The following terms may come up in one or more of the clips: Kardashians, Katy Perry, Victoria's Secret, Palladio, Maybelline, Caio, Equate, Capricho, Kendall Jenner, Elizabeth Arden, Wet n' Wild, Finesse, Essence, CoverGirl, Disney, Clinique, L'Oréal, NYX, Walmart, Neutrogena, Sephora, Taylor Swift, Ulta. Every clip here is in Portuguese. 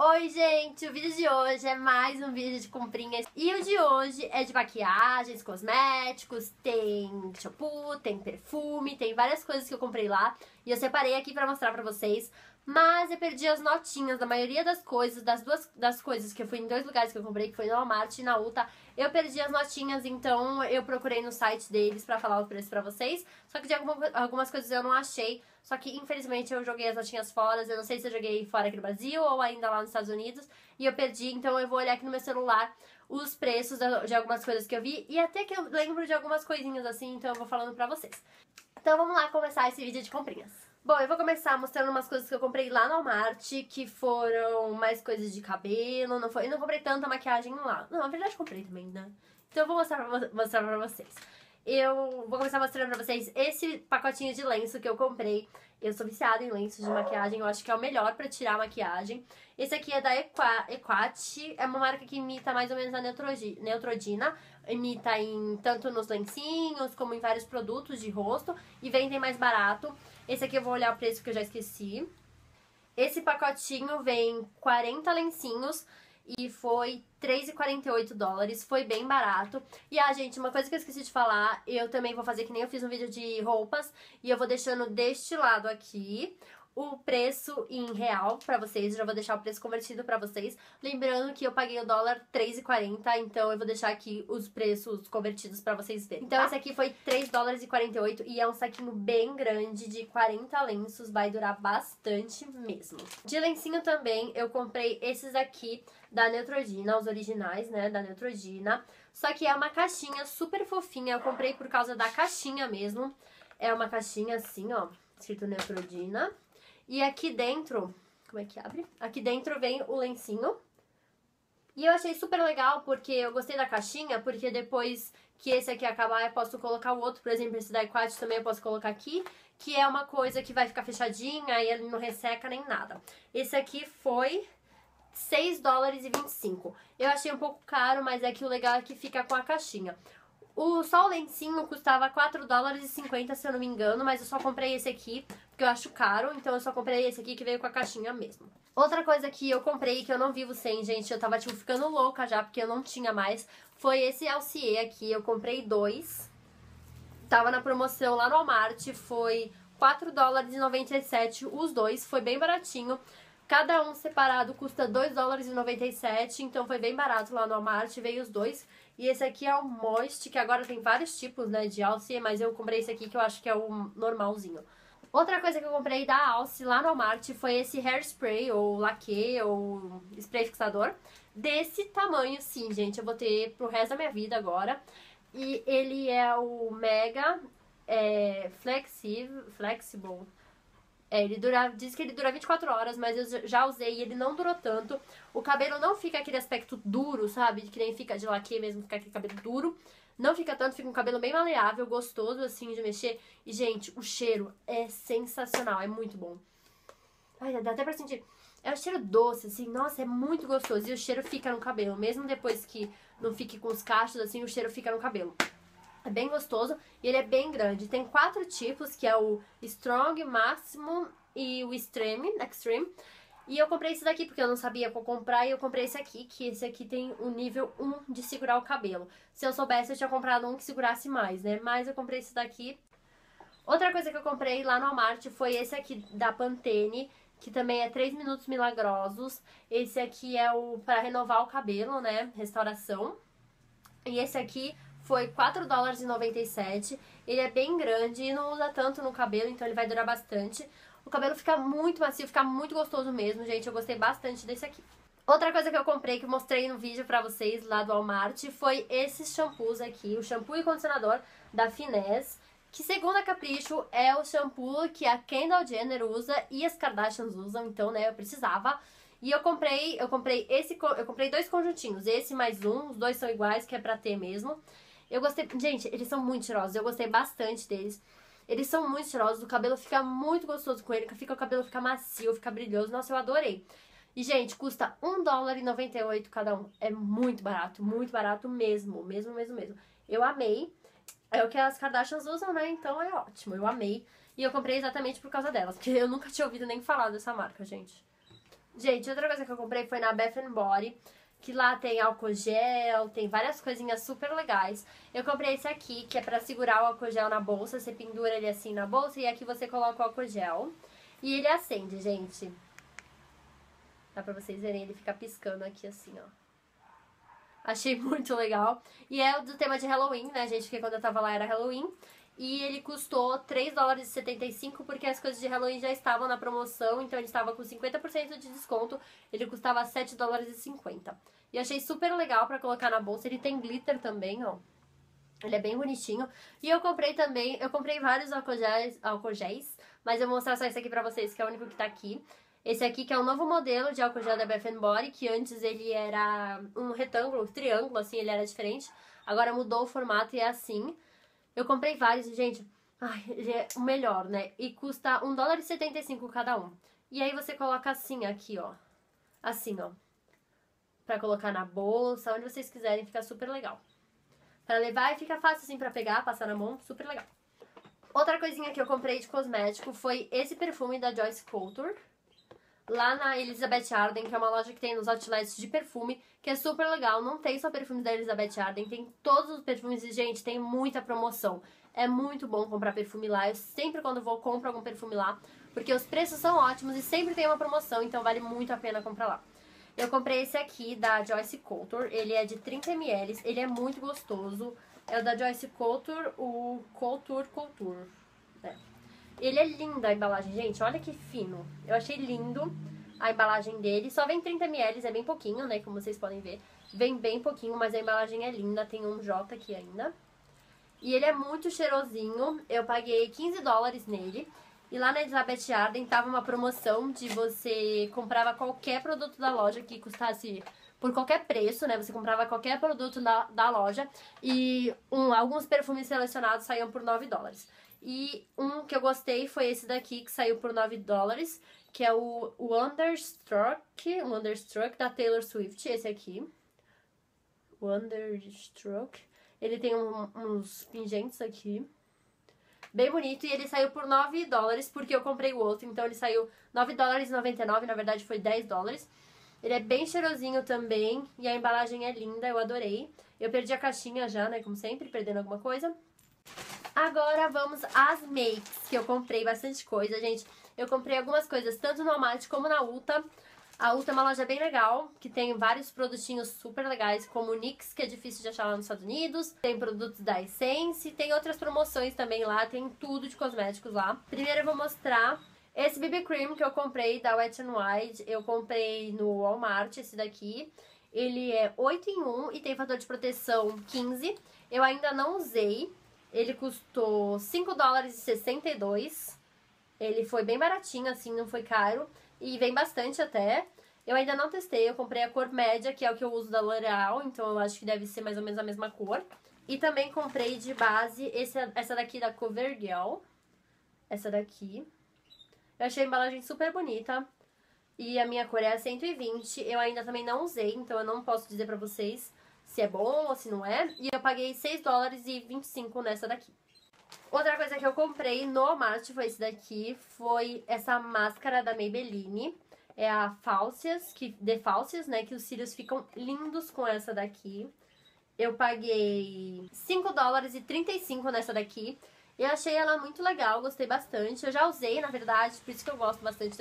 Oi gente, o vídeo de hoje é mais um vídeo de comprinhas e o de hoje é de maquiagens, cosméticos, tem shampoo, tem perfume, tem várias coisas que eu comprei lá e eu separei aqui pra mostrar pra vocês, mas eu perdi as notinhas da maioria das coisas, das coisas que eu fui em dois lugares que eu comprei, que foi na Walmart e na Ulta, eu perdi as notinhas, então eu procurei no site deles pra falar o preço pra vocês, só que de algumas coisas eu não achei, só que infelizmente eu joguei as notinhas fora, eu não sei se eu joguei fora aqui no Brasil ou ainda lá nos Estados Unidos e eu perdi, então eu vou olhar aqui no meu celular os preços de algumas coisas que eu vi e até que eu lembro de algumas coisinhas assim, então eu vou falando pra vocês. Então vamos lá começar esse vídeo de comprinhas. Bom, eu vou começar mostrando umas coisas que eu comprei lá no Walmart, que foram mais coisas de cabelo, eu não comprei tanta maquiagem lá. Não, na verdade comprei também, né? Então eu vou mostrar pra vocês. Eu vou começar mostrando pra vocês esse pacotinho de lenço que eu comprei. Eu sou viciada em lenços de maquiagem, eu acho que é o melhor pra tirar a maquiagem. Esse aqui é da Equate, é uma marca que imita mais ou menos a Neutrogena. Imita tanto nos lencinhos, como em vários produtos de rosto. E vendem mais barato. Esse aqui eu vou olhar o preço que eu já esqueci. Esse pacotinho vem 40 lencinhos. E foi $3,48, foi bem barato. E, gente, uma coisa que eu esqueci de falar, eu também vou fazer que nem eu fiz um vídeo de roupas, e eu vou deixando deste lado aqui o preço em real pra vocês, já vou deixar o preço convertido pra vocês. Lembrando que eu paguei o dólar $3,40, então eu vou deixar aqui os preços convertidos pra vocês verem. Então esse aqui foi $3,48 e é um saquinho bem grande de 40 lenços, vai durar bastante mesmo. De lencinho também eu comprei esses aqui da Neutrogena, os originais, né, da Neutrogena. Só que é uma caixinha super fofinha, eu comprei por causa da caixinha mesmo. É uma caixinha assim, ó, escrito Neutrogena. E aqui dentro, como é que abre? Aqui dentro vem o lencinho. E eu achei super legal porque eu gostei da caixinha, porque depois que esse aqui acabar eu posso colocar o outro. Por exemplo, esse da Equate também eu posso colocar aqui, que é uma coisa que vai ficar fechadinha e ele não resseca nem nada. Esse aqui foi $6,25. Eu achei um pouco caro, mas é que o legal é que fica com a caixinha. Só o lencinho custava $4,50, se eu não me engano, mas eu só comprei esse aqui, porque eu acho caro, então eu só comprei esse aqui que veio com a caixinha mesmo. Outra coisa que eu comprei, que eu não vivo sem, gente, eu tava, tipo, ficando louca já, porque eu não tinha mais, foi esse alcier aqui, eu comprei dois, tava na promoção lá no Walmart, foi $4,97 os dois, foi bem baratinho. Cada um separado custa $2,97, então foi bem barato lá no Walmart, veio os dois. E esse aqui é o Moist, que agora tem vários tipos, né, de alce, mas eu comprei esse aqui que eu acho que é o normalzinho. Outra coisa que eu comprei da Alce lá no Walmart foi esse hairspray, ou laque, ou spray fixador, desse tamanho, sim, gente, eu vou ter pro resto da minha vida agora. E ele é o Mega Flexible. Ele diz que ele dura 24 horas, mas eu já usei e ele não durou tanto. O cabelo não fica aquele aspecto duro, sabe? Que nem fica de laque mesmo, fica aquele cabelo duro. Não fica tanto, fica um cabelo bem maleável, gostoso assim de mexer. E, gente, o cheiro é sensacional, é muito bom. Ai, dá até pra sentir. É um cheiro doce, assim, nossa, é muito gostoso. E o cheiro fica no cabelo, mesmo depois que não fique com os cachos, assim, o cheiro fica no cabelo. É bem gostoso e ele é bem grande. Tem 4 tipos, que é o Strong, Maximum e o Extreme. E eu comprei esse daqui porque eu não sabia qual comprar e eu comprei esse aqui, que esse aqui tem o nível 1 de segurar o cabelo. Se eu soubesse, eu tinha comprado um que segurasse mais, né? Mas eu comprei esse daqui. Outra coisa que eu comprei lá no Walmart foi esse aqui da Pantene, que também é 3 minutos milagrosos. Esse aqui é o para renovar o cabelo, né? Restauração. E esse aqui foi $4,97, ele é bem grande e não usa tanto no cabelo, então ele vai durar bastante. O cabelo fica muito macio, fica muito gostoso mesmo, gente, eu gostei bastante desse aqui. Outra coisa que eu comprei, que eu mostrei no vídeo pra vocês lá do Walmart, foi esses shampoos aqui, o shampoo e condicionador da Finesse, que segundo a Capricho é o shampoo que a Kendall Jenner usa e as Kardashians usam, então, né, eu precisava. E eu comprei dois conjuntinhos, esse mais um, os dois são iguais, que é pra ter mesmo. Eu gostei, gente, eles são muito cheirosos, eu gostei bastante deles. Eles são muito cheirosos, o cabelo fica muito gostoso com ele, o cabelo fica macio, fica brilhoso, nossa, eu adorei. E, gente, custa $1,98 cada um, é muito barato mesmo. Eu amei, é o que as Kardashians usam, né, então é ótimo, eu amei. E eu comprei exatamente por causa delas, porque eu nunca tinha ouvido nem falar dessa marca, gente. Gente, outra coisa que eu comprei foi na Bath & Body, que lá tem álcool gel, tem várias coisinhas super legais. Eu comprei esse aqui, que é pra segurar o álcool gel na bolsa, você pendura ele assim na bolsa e aqui você coloca o álcool gel. E ele acende, gente. Dá pra vocês verem, ele fica piscando aqui assim, ó. Achei muito legal. E é do tema de Halloween, né, gente? Porque quando eu tava lá era Halloween. E ele custou $3,75, porque as coisas de Halloween já estavam na promoção, então ele estava com 50% de desconto, ele custava $7,50. E achei super legal pra colocar na bolsa, ele tem glitter também, ó. Ele é bem bonitinho. E eu comprei também, eu comprei vários álcool géis, mas eu vou mostrar só esse aqui pra vocês, que é o único que tá aqui. Esse aqui que é o novo modelo de álcool gel da Bath & Body, que antes ele era um retângulo, um triângulo, assim, ele era diferente. Agora mudou o formato e é assim. Eu comprei vários, gente, ai, ele é o melhor, né? E custa $1,75 cada um. E aí você coloca assim, aqui, ó. Assim, ó. Pra colocar na bolsa, onde vocês quiserem, fica super legal. Pra levar e fica fácil, assim, pra pegar, passar na mão, super legal. Outra coisinha que eu comprei de cosmético foi esse perfume da Joyce Coulter. Lá na Elizabeth Arden, que é uma loja que tem nos outlets de perfume, que é super legal. Não tem só perfumes da Elizabeth Arden, tem todos os perfumes e, gente, tem muita promoção. É muito bom comprar perfume lá. Eu sempre, quando vou, compro algum perfume lá, porque os preços são ótimos e sempre tem uma promoção, então vale muito a pena comprar lá. Eu comprei esse aqui da Joyce Coulter, ele é de 30ml, ele é muito gostoso. É o da Joyce Coulter, o Couture. É. Ele é lindo a embalagem, gente, olha que fino. Eu achei lindo a embalagem dele. Só vem 30ml, é bem pouquinho, né, como vocês podem ver. Vem bem pouquinho, mas a embalagem é linda, tem um J aqui ainda. E ele é muito cheirosinho, eu paguei $15 nele. E lá na Elizabeth Arden tava uma promoção de você comprava qualquer produto da loja que custasse... por qualquer preço, né? Você comprava qualquer produto da loja e alguns perfumes selecionados saíam por $9. E um que eu gostei foi esse daqui, que saiu por $9, que é o Wonderstruck da Taylor Swift, esse aqui. Wonderstruck. Ele tem uns pingentes aqui. Bem bonito, e ele saiu por $9, porque eu comprei o outro, então ele saiu $9,99, na verdade foi $10. Ele é bem cheirosinho também, e a embalagem é linda, eu adorei. Eu perdi a caixinha já, né, como sempre, perdendo alguma coisa. Agora vamos às makes, que eu comprei bastante coisa, gente. Eu comprei algumas coisas, tanto no Walmart como na Ulta. A Ulta é uma loja bem legal, que tem vários produtinhos super legais, como o NYX, que é difícil de achar lá nos Estados Unidos. Tem produtos da Essence, tem outras promoções também lá, tem tudo de cosméticos lá. Primeiro eu vou mostrar... esse BB Cream que eu comprei da Wet n' Wild, eu comprei no Walmart, esse daqui. Ele é 8 em 1 e tem fator de proteção 15. Eu ainda não usei, ele custou $5,62. Ele foi bem baratinho, assim, não foi caro. E vem bastante até. Eu ainda não testei, eu comprei a cor média, que é o que eu uso da L'Oréal. Então eu acho que deve ser mais ou menos a mesma cor. E também comprei de base essa daqui da CoverGirl. Essa daqui. Eu achei a embalagem super bonita e a minha cor é a 120, eu ainda também não usei, então eu não posso dizer pra vocês se é bom ou se não é. E eu paguei $6,25 nessa daqui. Outra coisa que eu comprei no Walmart foi esse daqui, foi essa máscara da Maybelline. É a Falsias, né, que os cílios ficam lindos com essa daqui. Eu paguei $5,35 nessa daqui. Eu achei ela muito legal, gostei bastante. Eu já usei, na verdade, por isso que eu gosto bastante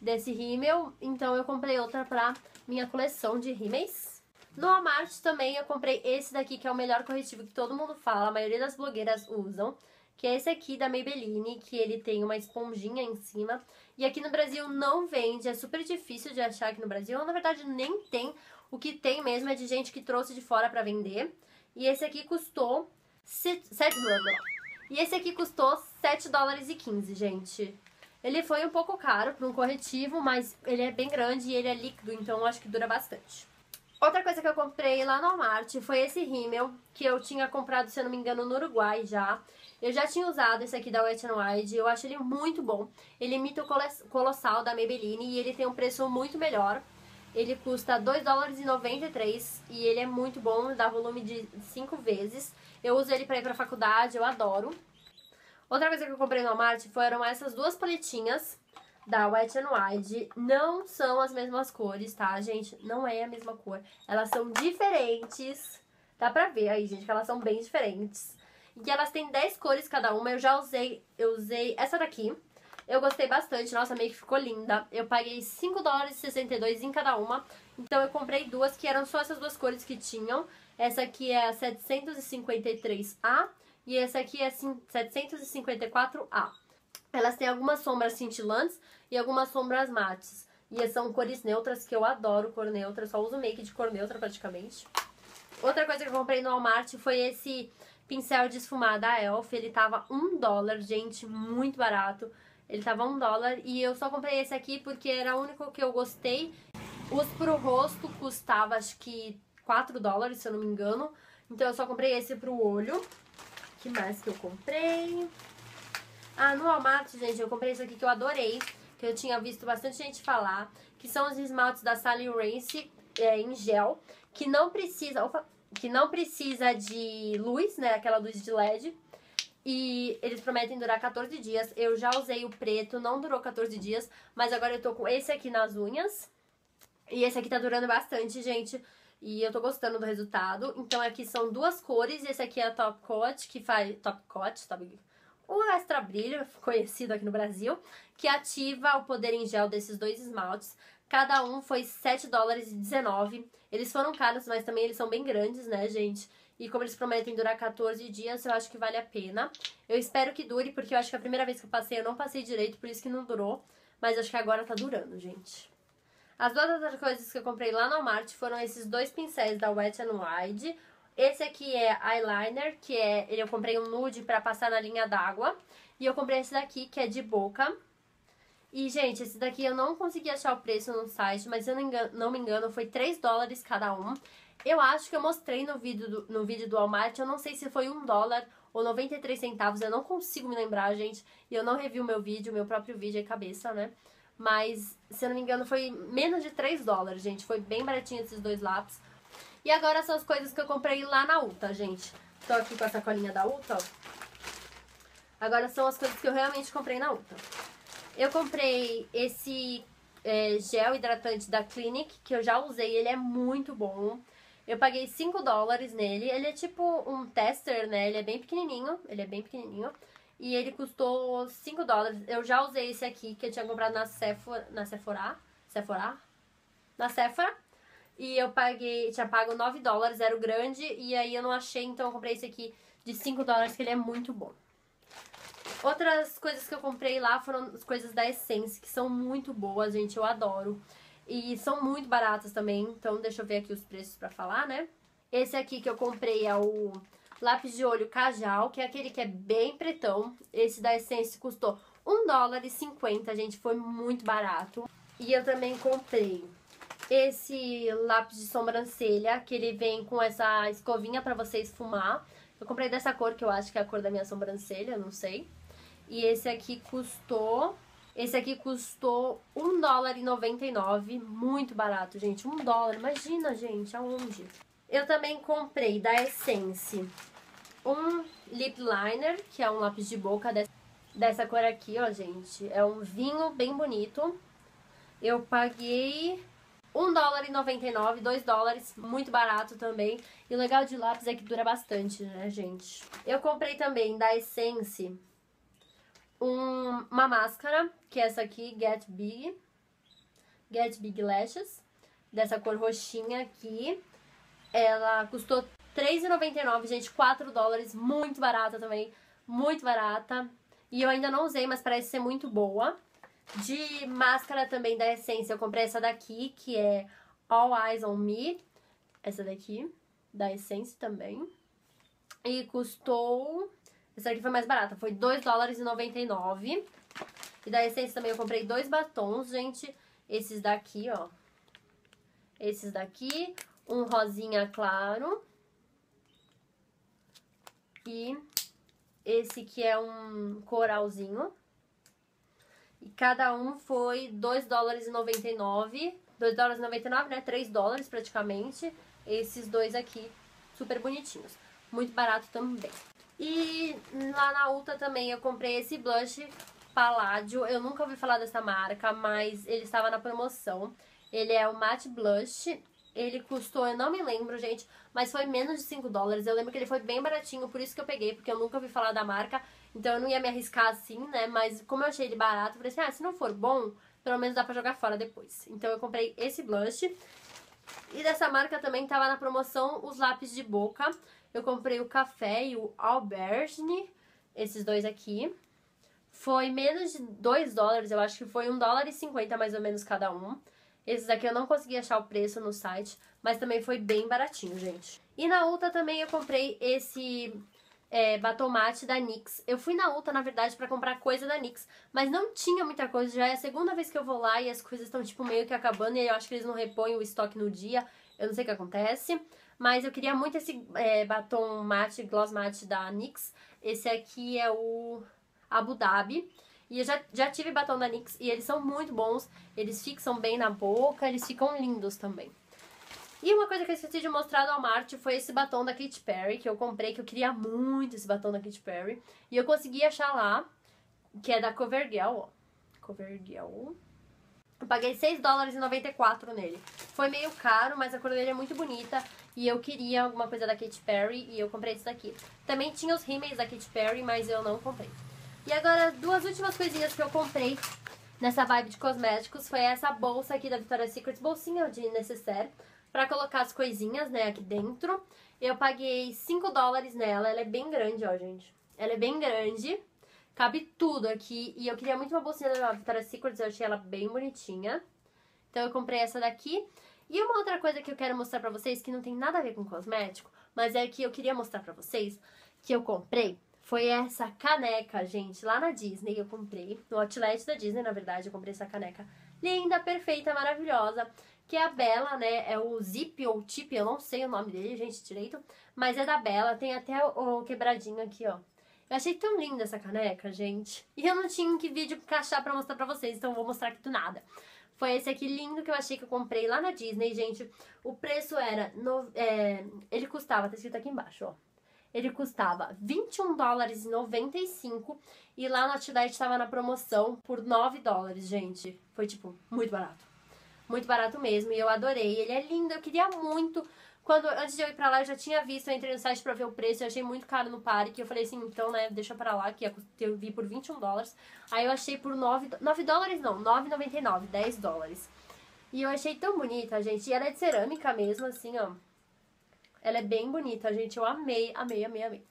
desse rímel. Então eu comprei outra pra minha coleção de rímeis. No Walmart também eu comprei esse daqui, que é o melhor corretivo que todo mundo fala, a maioria das blogueiras usam. Que é esse aqui da Maybelline, que ele tem uma esponjinha em cima. E aqui no Brasil não vende, é super difícil de achar aqui no Brasil. Ou, na verdade, nem tem. O que tem mesmo é de gente que trouxe de fora pra vender. E esse aqui custou $7. E esse aqui custou $7,15, gente. Ele foi um pouco caro para um corretivo, mas ele é bem grande e ele é líquido, então eu acho que dura bastante. Outra coisa que eu comprei lá no Walmart foi esse rímel, que eu tinha comprado, se eu não me engano, no Uruguai já. Eu já tinha usado esse aqui da Wet n' Wild, eu acho ele muito bom. Ele imita o Colossal da Maybelline e ele tem um preço muito melhor. Ele custa $2,93 e ele é muito bom, dá volume de 5 vezes. Eu uso ele pra ir pra faculdade, eu adoro. Outra coisa que eu comprei no Walmart foram essas duas paletinhas da Wet n' Wild não são as mesmas cores, tá, gente? Não é a mesma cor. Elas são diferentes. Dá pra ver aí, gente, que elas são bem diferentes. E elas têm 10 cores cada uma. Eu já usei, eu usei essa daqui. Eu gostei bastante, nossa, meio que ficou linda. Eu paguei $5,62 em cada uma. Então eu comprei duas, que eram só essas duas cores que tinham. Essa aqui é a 753A e essa aqui é a 754A. Elas têm algumas sombras cintilantes e algumas sombras mates. E são cores neutras, que eu adoro cor neutra. Só uso make de cor neutra praticamente. Outra coisa que eu comprei no Walmart foi esse pincel de esfumar da Elf. Ele tava $1, gente, muito barato. Ele tava $1 e eu só comprei esse aqui porque era o único que eu gostei. Os pro rosto custava acho que $4, se eu não me engano. Então eu só comprei esse pro olho. Que mais que eu comprei? Ah, no Walmart, gente, eu comprei isso aqui que eu adorei. Que eu tinha visto bastante gente falar. Que são os esmaltes da Sally Hansen em gel. Que não precisa, de luz, né? Aquela luz de LED. E eles prometem durar 14 dias. Eu já usei o preto, não durou 14 dias. Mas agora eu tô com esse aqui nas unhas. E esse aqui tá durando bastante, gente. E eu tô gostando do resultado. Então aqui são duas cores. Esse aqui é a Top Coat, que faz... Top Coat, o Extra Brilho, conhecido aqui no Brasil. Que ativa o poder em gel desses dois esmaltes. Cada um foi $7,19. Eles foram caros, mas também eles são bem grandes, né, gente? E como eles prometem durar 14 dias, eu acho que vale a pena. Eu espero que dure, porque eu acho que a primeira vez que eu passei, eu não passei direito, por isso que não durou. Mas acho que agora tá durando, gente. As duas outras coisas que eu comprei lá no Walmart foram esses dois pincéis da Wet n' Wild. Esse aqui é eyeliner, que é... Eu comprei um nude pra passar na linha d'água. E eu comprei esse daqui, que é de boca. E, gente, esse daqui eu não consegui achar o preço no site, mas eu não me engano, foi $3 cada um. Eu acho que eu mostrei no vídeo do Walmart, eu não sei se foi $1 ou 93 centavos, eu não consigo me lembrar, gente. E eu não revi o meu vídeo, meu próprio vídeo é cabeça, né? Mas, se eu não me engano, foi menos de $3, gente. Foi bem baratinho esses dois lápis. E agora são as coisas que eu comprei lá na Ulta, gente. Tô aqui com a sacolinha da Ulta, ó. Agora são as coisas que eu realmente comprei na Ulta. Eu comprei esse gel hidratante da Clinique, que eu já usei, ele é muito bom. Eu paguei $5 nele, ele é tipo um tester, né, ele é bem pequenininho, e ele custou $5, eu já usei esse aqui, que eu tinha comprado na Sephora, e eu paguei, tinha pago $9, era o grande, e aí eu não achei, então eu comprei esse aqui de $5, que ele é muito bom. Outras coisas que eu comprei lá foram as coisas da Essence, que são muito boas, gente, eu adoro. E são muito baratas também, então deixa eu ver aqui os preços pra falar, né? Esse aqui que eu comprei é o lápis de olho Cajal, que é aquele que é bem pretão. Esse da Essence custou $1,50, gente, foi muito barato. E eu também comprei esse lápis de sobrancelha, que ele vem com essa escovinha pra você esfumar. Eu comprei dessa cor, que eu acho que é a cor da minha sobrancelha, não sei. E esse aqui custou... $1,99, muito barato, gente, $1, imagina, gente, aonde? Eu também comprei da Essence um lip liner, que é um lápis de boca dessa cor aqui, ó, gente, é um vinho bem bonito. Eu paguei $1,99, $2, muito barato também. E o legal de lápis é que dura bastante, né, gente? Eu comprei também da Essence uma máscara, que é essa aqui, Get Big Lashes, dessa cor roxinha aqui. Ela custou $3,99, gente, $4, muito barata também, muito barata. E eu ainda não usei, mas parece ser muito boa. De máscara também da Essence, eu comprei essa daqui, que é All Eyes on Me, essa daqui, da Essence também. E custou... Essa aqui foi mais barata, foi $2,99. E da Essence também eu comprei dois batons, gente. Esses daqui, ó. Esses daqui. Um rosinha claro. E esse que é um coralzinho. E cada um foi $2,99. $2,99, né? $3 praticamente. Esses dois aqui, super bonitinhos. Muito barato também. E lá na Ulta também eu comprei esse blush Palladio. Eu nunca ouvi falar dessa marca, mas ele estava na promoção. Ele é o matte blush. Ele custou, eu não me lembro, gente, mas foi menos de 5 dólares. Eu lembro que ele foi bem baratinho, por isso que eu peguei, porque eu nunca ouvi falar da marca. Então eu não ia me arriscar assim, né? Mas como eu achei ele barato, eu falei assim, ah, se não for bom, pelo menos dá pra jogar fora depois. Então eu comprei esse blush. E dessa marca também tava na promoção os lápis de boca. Eu comprei o Café e o Aubergine, esses dois aqui. Foi menos de 2 dólares, eu acho que foi 1,50 mais ou menos cada um. Esses aqui eu não consegui achar o preço no site, mas também foi bem baratinho, gente. E na Ulta também eu comprei esse batom matte da NYX. Eu fui na Ulta, na verdade, pra comprar coisa da NYX, mas não tinha muita coisa. Já é a segunda vez que eu vou lá e as coisas estão, tipo, meio que acabando. E eu acho que eles não repõem o estoque no dia. Eu não sei o que acontece. Mas eu queria muito esse batom matte, gloss matte da NYX. Esse aqui é o Abu Dhabi. E eu já tive batom da NYX e eles são muito bons, eles fixam bem na boca, eles ficam lindos também. E uma coisa que eu esqueci de mostrar do Walmart foi esse batom da Katy Perry, que eu comprei, que eu queria muito esse batom da Katy Perry. E eu consegui achar lá, que é da CoverGirl, ó. CoverGirl. Eu paguei 6 dólares e 94 nele. Foi meio caro, mas a cor dele é muito bonita. E eu queria alguma coisa da Katy Perry e eu comprei esse daqui. Também tinha os rímel da Katy Perry, mas eu não comprei. E agora, duas últimas coisinhas que eu comprei nessa vibe de cosméticos foi essa bolsa aqui da Victoria's Secret, bolsinha de necessaire, pra colocar as coisinhas, né, aqui dentro. Eu paguei 5 dólares nela, ela é bem grande, ó, gente. Ela é bem grande, cabe tudo aqui, e eu queria muito uma bolsinha da Victoria's Secret, eu achei ela bem bonitinha. Então eu comprei essa daqui. E uma outra coisa que eu quero mostrar pra vocês, que não tem nada a ver com cosmético, mas é que eu queria mostrar pra vocês, que eu comprei. Foi essa caneca, gente, lá na Disney eu comprei, no outlet da Disney, na verdade, eu comprei essa caneca linda, perfeita, maravilhosa, que é a Bella, né, é o Zip ou Tip, eu não sei o nome dele, gente, direito, mas é da Bella, tem até o quebradinho aqui, ó. Eu achei tão linda essa caneca, gente, e eu não tinha em que vídeo encaixar pra mostrar pra vocês, então eu vou mostrar aqui do nada. Foi esse aqui lindo que eu achei que eu comprei lá na Disney, gente, o preço era, ele custava, tá escrito aqui embaixo, ó. Ele custava 21 dólares e 95 e lá no outlet estava na promoção por 9 dólares, gente. Foi, tipo, muito barato. Muito barato mesmo e eu adorei. Ele é lindo, eu queria muito. Antes de eu ir pra lá eu já tinha visto, eu entrei no site pra ver o preço, eu achei muito caro no parque. Eu falei assim, então, né, deixa pra lá, que eu vi por 21 dólares. Aí eu achei por 9 dólares não, 9,99, 10 dólares. E eu achei tão bonita, gente. E ela é de cerâmica mesmo, assim, ó. Ela é bem bonita, gente. Eu amei, amei, amei, amei.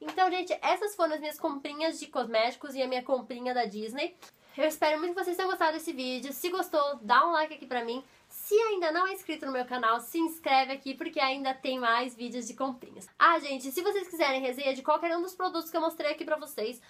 Então, gente, essas foram as minhas comprinhas de cosméticos e a minha comprinha da Disney. Eu espero muito que vocês tenham gostado desse vídeo. Se gostou, dá um like aqui pra mim. Se ainda não é inscrito no meu canal, se inscreve aqui porque ainda tem mais vídeos de comprinhas. Ah, gente, se vocês quiserem resenha de qualquer um dos produtos que eu mostrei aqui pra vocês,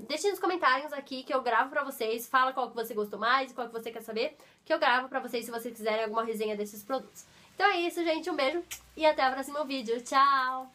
deixem nos comentários aqui que eu gravo pra vocês. Fala qual que você gostou mais e qual que você quer saber, que eu gravo pra vocês se vocês quiserem alguma resenha desses produtos. Então é isso, gente. Um beijo e até o próximo vídeo. Tchau!